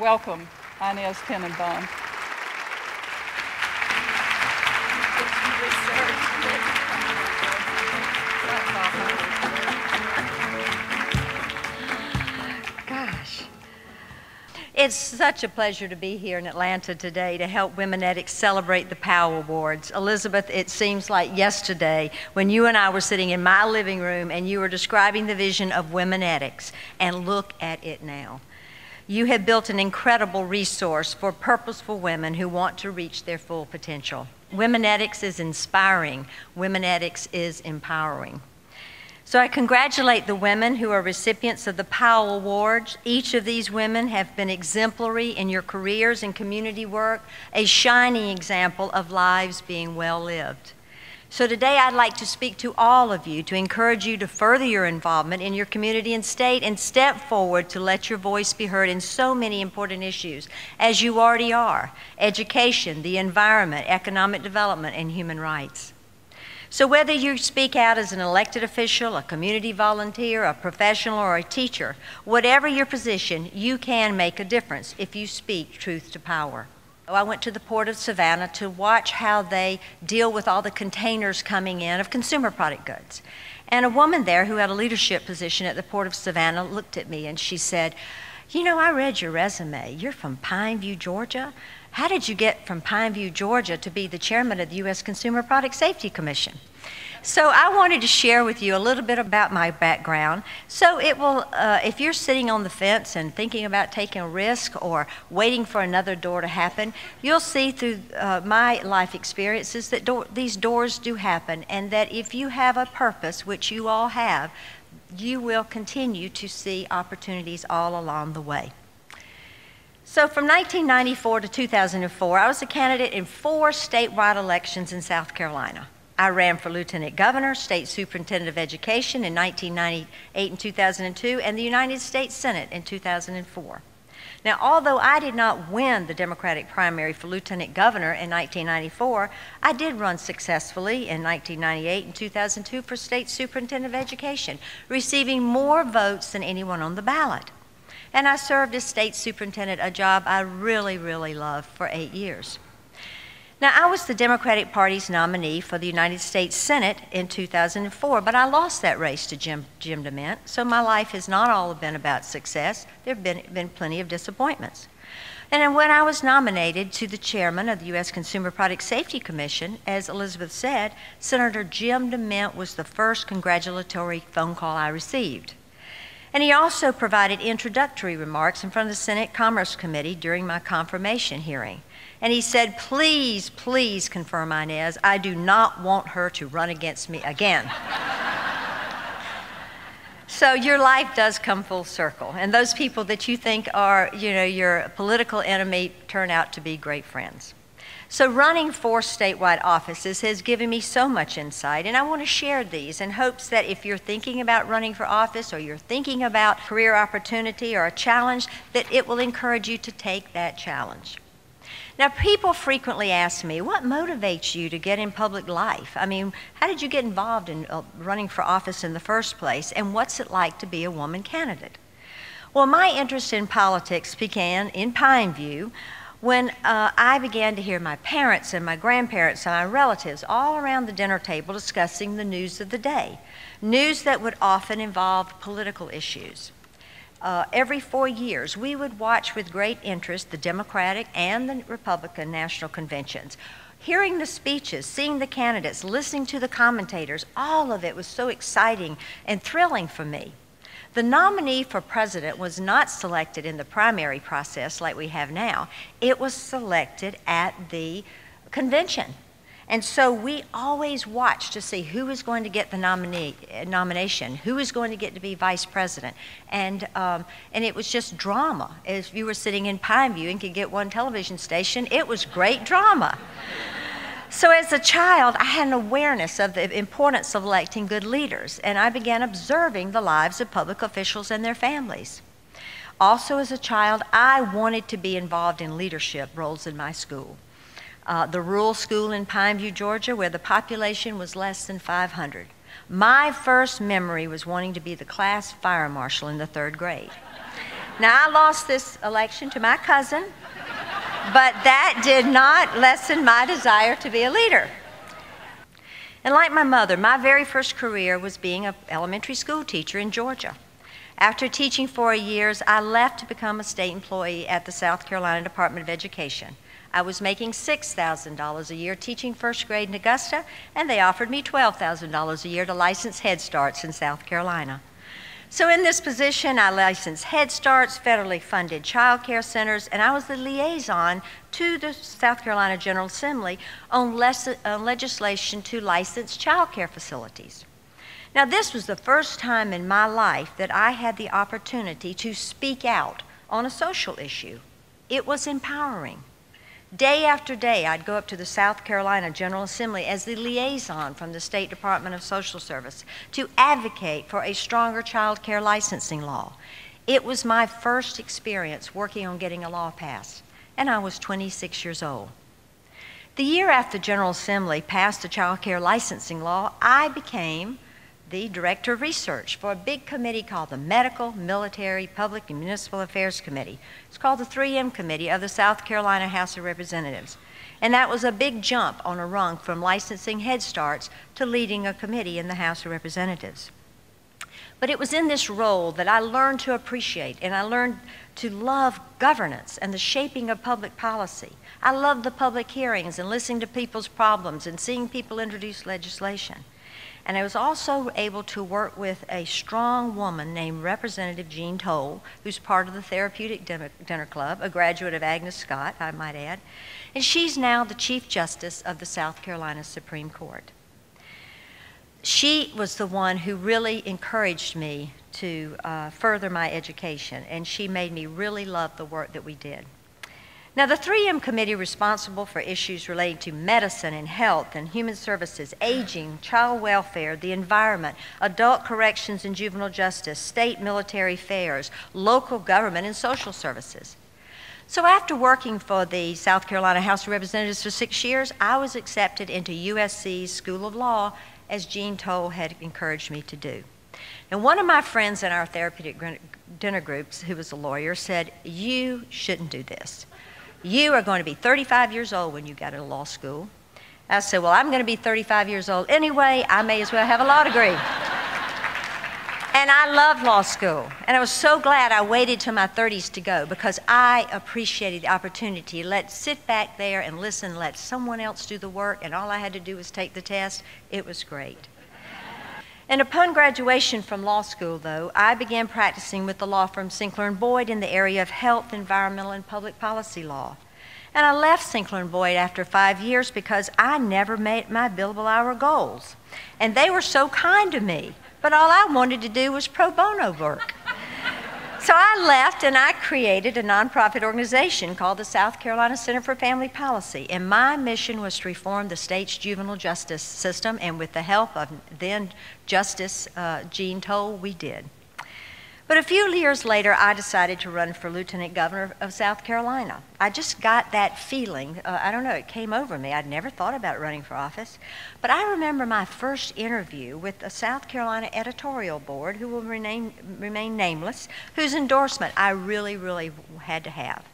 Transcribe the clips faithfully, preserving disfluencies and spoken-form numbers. Welcome, Inez Tenenbaum. Gosh, it's such a pleasure to be here in Atlanta today to help Womenetics celebrate the POW! Awards. Elizabeth, it seems like yesterday when you and I were sitting in my living room and you were describing the vision of Womenetics, and look at it now. You have built an incredible resource for purposeful women who want to reach their full potential. Womenetics is inspiring. Womenetics is empowering. So I congratulate the women who are recipients of the POW! Awards. Each of these women have been exemplary in your careers and community work, a shining example of lives being well lived. So today I'd like to speak to all of you to encourage you to further your involvement in your community and state and step forward to let your voice be heard in so many important issues, as you already are: education, the environment, economic development, and human rights. So whether you speak out as an elected official, a community volunteer, a professional, or a teacher, whatever your position, you can make a difference if you speak truth to power. I went to the Port of Savannah to watch how they deal with all the containers coming in of consumer product goods. And a woman there who had a leadership position at the Port of Savannah looked at me and she said, "You know, I read your resume. You're from Pineview, Georgia. How did you get from Pineview, Georgia to be the chairman of the U S Consumer Product Safety Commission?" So I wanted to share with you a little bit about my background. So it will, uh, if you're sitting on the fence and thinking about taking a risk or waiting for another door to happen, you'll see through uh, my life experiences that do- these doors do happen, and that if you have a purpose, which you all have, you will continue to see opportunities all along the way. So from nineteen ninety-four to two thousand four, I was a candidate in four statewide elections in South Carolina. I ran for lieutenant governor, state superintendent of education in nineteen ninety-eight and two thousand two, and the United States Senate in two thousand four. Now, although I did not win the Democratic primary for lieutenant governor in nineteen ninety-four, I did run successfully in nineteen ninety-eight and two thousand two for state superintendent of education, receiving more votes than anyone on the ballot. And I served as state superintendent, a job I really, really loved, for eight years. Now, I was the Democratic Party's nominee for the United States Senate in two thousand four, but I lost that race to Jim, Jim DeMint, so my life has not all been about success. There have been, been plenty of disappointments. And then when I was nominated to the chairman of the U S Consumer Product Safety Commission, as Elizabeth said, Senator Jim DeMint was the first congratulatory phone call I received. And he also provided introductory remarks in front of the Senate Commerce Committee during my confirmation hearing. And he said, "Please, please confirm Inez. I do not want her to run against me again." So your life does come full circle. And those people that you think are, you know, your political enemy turn out to be great friends. So running four statewide offices has given me so much insight, and I want to share these in hopes that if you're thinking about running for office, or you're thinking about career opportunity or a challenge, that it will encourage you to take that challenge. Now, people frequently ask me, what motivates you to get in public life? I mean, how did you get involved in uh, running for office in the first place, and what's it like to be a woman candidate? Well, my interest in politics began in Pineview when uh, I began to hear my parents and my grandparents and my relatives all around the dinner table discussing the news of the day, news that would often involve political issues. Uh, every four years, we would watch with great interest the Democratic and the Republican national conventions. Hearing the speeches, seeing the candidates, listening to the commentators, all of it was so exciting and thrilling for me. The nominee for president was not selected in the primary process like we have now. It was selected at the convention. And so we always watch to see who is going to get the nominee, nomination, who is going to get to be vice president. And, um, and it was just drama. If you were sitting in Pineview and could get one television station, it was great drama. So as a child, I had an awareness of the importance of electing good leaders, and I began observing the lives of public officials and their families. Also, as a child, I wanted to be involved in leadership roles in my school. Uh, the rural school in Pineview, Georgia, where the population was less than five hundred. My first memory was wanting to be the class fire marshal in the third grade. Now, I lost this election to my cousin, but that did not lessen my desire to be a leader. And like my mother, my very first career was being an elementary school teacher in Georgia. After teaching four years, I left to become a state employee at the South Carolina Department of Education. I was making six thousand dollars a year teaching first grade in Augusta, and they offered me twelve thousand dollars a year to license Head Starts in South Carolina. So in this position, I licensed Head Starts, federally funded child care centers, and I was the liaison to the South Carolina General Assembly on, less, on legislation to license child care facilities. Now, this was the first time in my life that I had the opportunity to speak out on a social issue. It was empowering. Day after day, I'd go up to the South Carolina General Assembly as the liaison from the State Department of Social Service to advocate for a stronger child care licensing law. It was my first experience working on getting a law passed, and I was twenty-six years old. The year after the General Assembly passed the child care licensing law, I became the Director of Research for a big committee called the Medical, Military, Public, and Municipal Affairs Committee. It's called the three M Committee of the South Carolina House of Representatives. And that was a big jump on a rung from licensing Head Starts to leading a committee in the House of Representatives. But it was in this role that I learned to appreciate and I learned to love governance and the shaping of public policy. I loved the public hearings and listening to people's problems and seeing people introduce legislation. And I was also able to work with a strong woman named Representative Jean Toll, who's part of the Therapeutic Dinner Club, a graduate of Agnes Scott, I might add. And she's now the Chief Justice of the South Carolina Supreme Court. She was the one who really encouraged me to uh, further my education, and she made me really love the work that we did. Now, the three M Committee responsible for issues relating to medicine and health and human services, aging, child welfare, the environment, adult corrections and juvenile justice, state military affairs, local government, and social services. So after working for the South Carolina House of Representatives for six years, I was accepted into U S C's School of Law, as Jean Toll had encouraged me to do. And one of my friends in our therapeutic dinner groups, who was a lawyer, said, "You shouldn't do this. You are going to be thirty-five years old when you get out of law school." I said, "Well, I'm going to be thirty-five years old anyway. I may as well have a law degree." And I loved law school. And I was so glad I waited till my thirties to go, because I appreciated the opportunity. Let's sit back there and listen, let someone else do the work, and all I had to do was take the test. It was great. And upon graduation from law school, though, I began practicing with the law firm Sinclair and Boyd in the area of health, environmental, and public policy law. And I left Sinclair and Boyd after five years because I never made my billable hour goals. And they were so kind to me, but all I wanted to do was pro bono work. So I left and I created a nonprofit organization called the South Carolina Center for Family Policy, and my mission was to reform the state's juvenile justice system, and with the help of then Justice uh, Jean Toll, we did. But a few years later, I decided to run for Lieutenant Governor of South Carolina. I just got that feeling. Uh, I don't know, it came over me. I'd never thought about running for office. But I remember my first interview with the South Carolina editorial board, who will remain, remain nameless, whose endorsement I really, really had to have.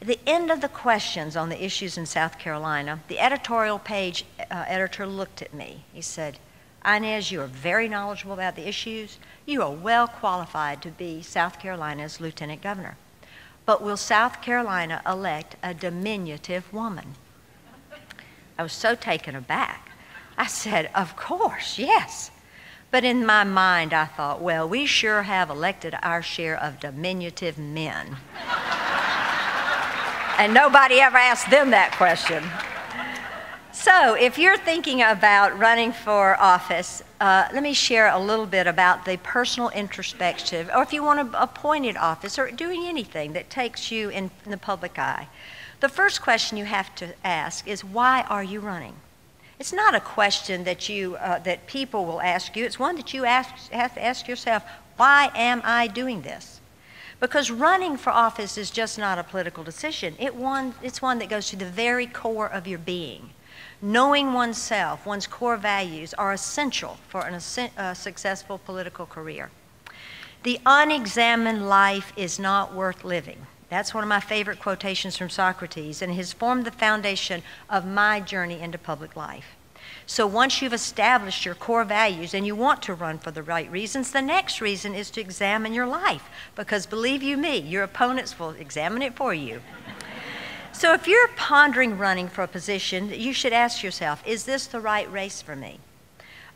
At the end of the questions on the issues in South Carolina, the editorial page uh, editor looked at me. He said, "Inez, you are very knowledgeable about the issues. You are well qualified to be South Carolina's Lieutenant Governor. But will South Carolina elect a diminutive woman?" I was so taken aback. I said, "Of course, yes." But in my mind, I thought, well, we sure have elected our share of diminutive men. And nobody ever asked them that question. So, if you're thinking about running for office, uh, let me share a little bit about the personal introspective, or if you want to appoint an office or doing anything that takes you in, in the public eye. The first question you have to ask is, why are you running? It's not a question that you uh, that people will ask you. It's one that you ask, have to ask yourself, why am I doing this? Because running for office is just not a political decision. It one, it's one that goes to the very core of your being. Knowing oneself, one's core values, are essential for an, a successful political career. The unexamined life is not worth living. That's one of my favorite quotations from Socrates, and has formed the foundation of my journey into public life. So once you've established your core values and you want to run for the right reasons, the next reason is to examine your life, because believe you me, your opponents will examine it for you. So if you're pondering running for a position, you should ask yourself, is this the right race for me?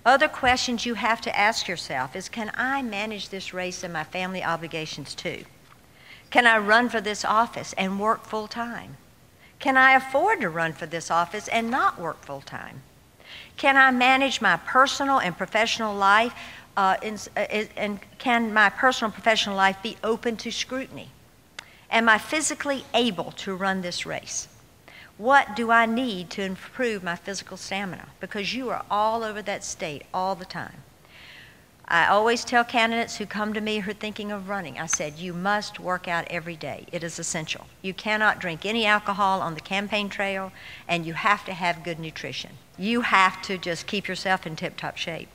Other questions you have to ask yourself is, can I manage this race and my family obligations too? Can I run for this office and work full time? Can I afford to run for this office and not work full time? Can I manage my personal and professional life, uh, and, uh, and can my personal and professional life be open to scrutiny? Am I physically able to run this race? What do I need to improve my physical stamina? Because you are all over that state all the time. I always tell candidates who come to me who are thinking of running, I said, you must work out every day. It is essential. You cannot drink any alcohol on the campaign trail, and you have to have good nutrition. You have to just keep yourself in tip-top shape.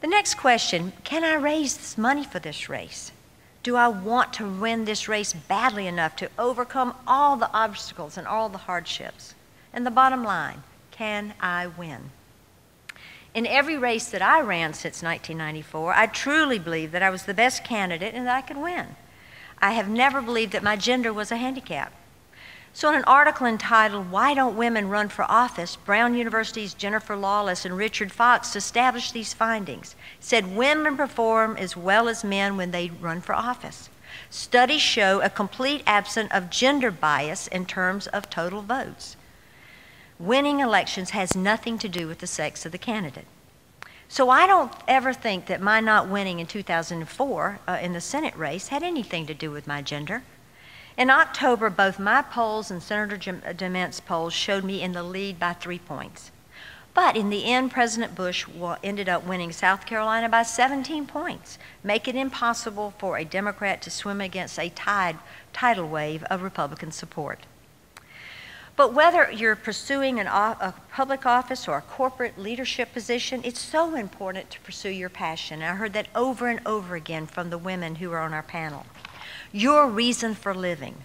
The next question, can I raise this money for this race? Do I want to win this race badly enough to overcome all the obstacles and all the hardships? And the bottom line, can I win? In every race that I ran since nineteen ninety-four, I truly believe that I was the best candidate and that I could win. I have never believed that my gender was a handicap. So in an article entitled, "Why Don't Women Run for Office?", Brown University's Jennifer Lawless and Richard Fox established these findings. Said women perform as well as men when they run for office. Studies show a complete absence of gender bias in terms of total votes. Winning elections has nothing to do with the sex of the candidate. So I don't ever think that my not winning in two thousand four uh, in the Senate race had anything to do with my gender. In October, both my polls and Senator Jim DeMint's polls showed me in the lead by three points. But in the end, President Bush ended up winning South Carolina by seventeen points, making it impossible for a Democrat to swim against a tide, tidal wave of Republican support. But whether you're pursuing an, a public office or a corporate leadership position, it's so important to pursue your passion. And I heard that over and over again from the women who are on our panel. Your reason for living.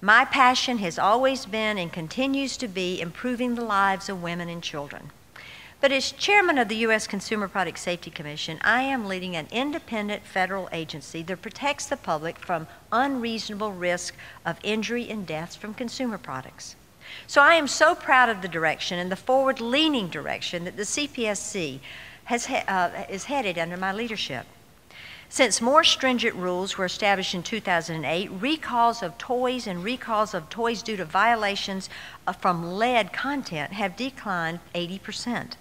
My passion has always been and continues to be improving the lives of women and children. But as chairman of the U S Consumer Product Safety Commission, I am leading an independent federal agency that protects the public from unreasonable risk of injury and deaths from consumer products. So I am so proud of the direction and the forward-leaning direction that the C P S C has he- uh, is headed under my leadership. Since more stringent rules were established in two thousand eight, recalls of toys and recalls of toys due to violations from lead content have declined eighty percent.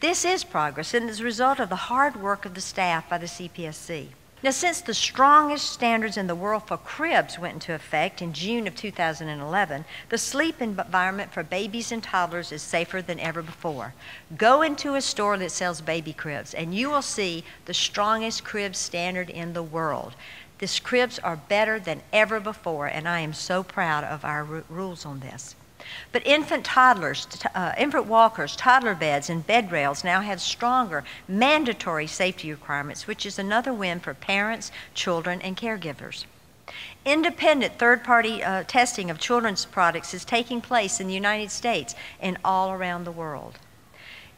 This is progress and is a result of the hard work of the staff by the C P S C. Now, since the strongest standards in the world for cribs went into effect in June of two thousand eleven, the sleep environment for babies and toddlers is safer than ever before. Go into a store that sells baby cribs, and you will see the strongest crib standard in the world. These cribs are better than ever before, and I am so proud of our rules on this. But infant toddlers, uh, infant walkers, toddler beds, and bed rails now have stronger mandatory safety requirements, which is another win for parents, children, and caregivers. Independent third-party uh, testing of children's products is taking place in the United States and all around the world.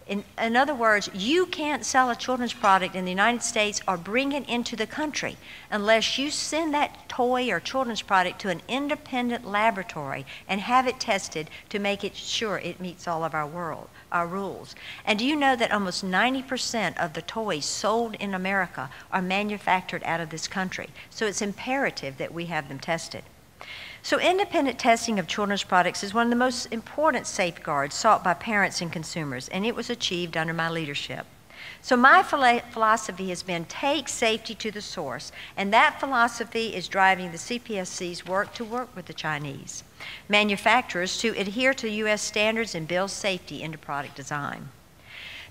In, in other words, you can't sell a children's product in the United States or bring it into the country unless you send that toy or children's product to an independent laboratory and have it tested to make it sure it meets all of our, world, our rules. And do you know that almost ninety percent of the toys sold in America are manufactured out of this country? So it's imperative that we have them tested. So independent testing of children's products is one of the most important safeguards sought by parents and consumers, and it was achieved under my leadership. So my philosophy has been take safety to the source, and that philosophy is driving the C P S C's work to work with the Chinese manufacturers to adhere to U S standards and build safety into product design.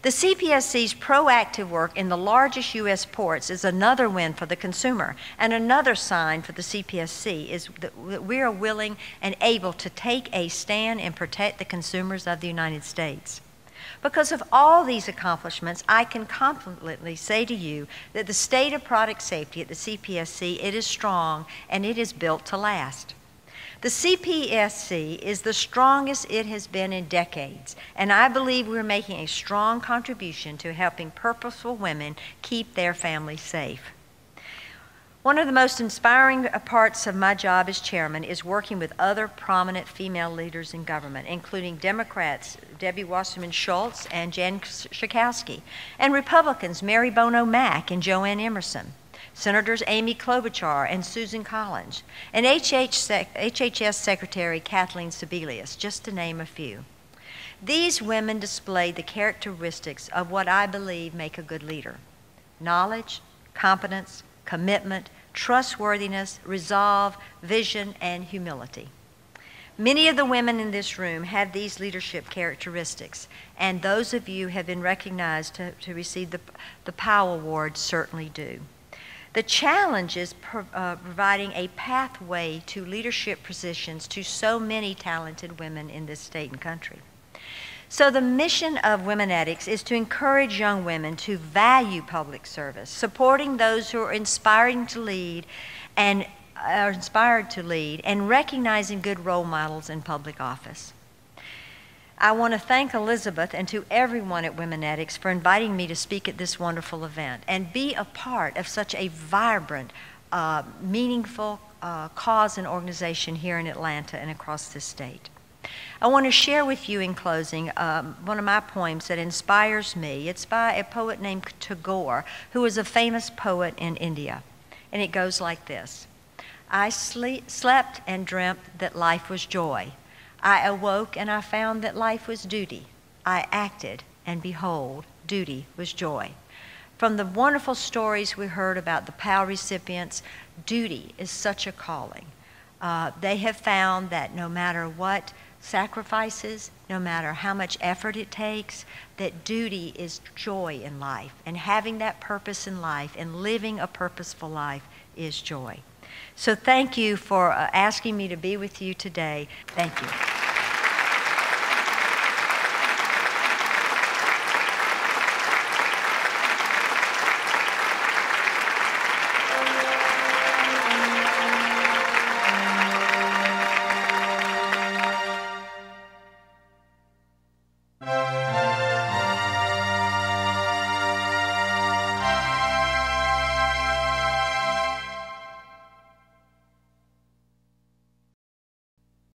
The C P S C's proactive work in the largest U S ports is another win for the consumer, and another sign for the C P S C is that we are willing and able to take a stand and protect the consumers of the United States. Because of all these accomplishments, I can confidently say to you that the state of product safety at the C P S C, it is strong and it is built to last. The C P S C is the strongest it has been in decades, and I believe we're making a strong contribution to helping purposeful women keep their families safe. One of the most inspiring parts of my job as chairman is working with other prominent female leaders in government, including Democrats Debbie Wasserman Schultz and Jan Schakowsky, and Republicans Mary Bono Mack and Joanne Emerson, Senators Amy Klobuchar and Susan Collins, and H H S Secretary Kathleen Sebelius, just to name a few. These women displayed the characteristics of what I believe make a good leader: knowledge, competence, commitment, trustworthiness, resolve, vision, and humility. Many of the women in this room have these leadership characteristics, and those of you who have been recognized to, to receive the, the POW! Awards certainly do. The challenge is pro uh, providing a pathway to leadership positions to so many talented women in this state and country. So the mission of Womenetics is to encourage young women to value public service, supporting those who are inspiring to lead and are inspired to lead, and recognizing good role models in public office. I want to thank Elizabeth and to everyone at Womenetics for inviting me to speak at this wonderful event and be a part of such a vibrant, uh, meaningful uh, cause and organization here in Atlanta and across this state. I want to share with you in closing um, one of my poems that inspires me. It's by a poet named Tagore, who is a famous poet in India. And it goes like this. I sleep, slept and dreamt that life was joy. I awoke and I found that life was duty. I acted and behold, duty was joy. From the wonderful stories we heard about the POW! Recipients, duty is such a calling. Uh, they have found that no matter what sacrifices, no matter how much effort it takes, that duty is joy in life. And having that purpose in life and living a purposeful life is joy. So thank you for uh, asking me to be with you today. Thank you.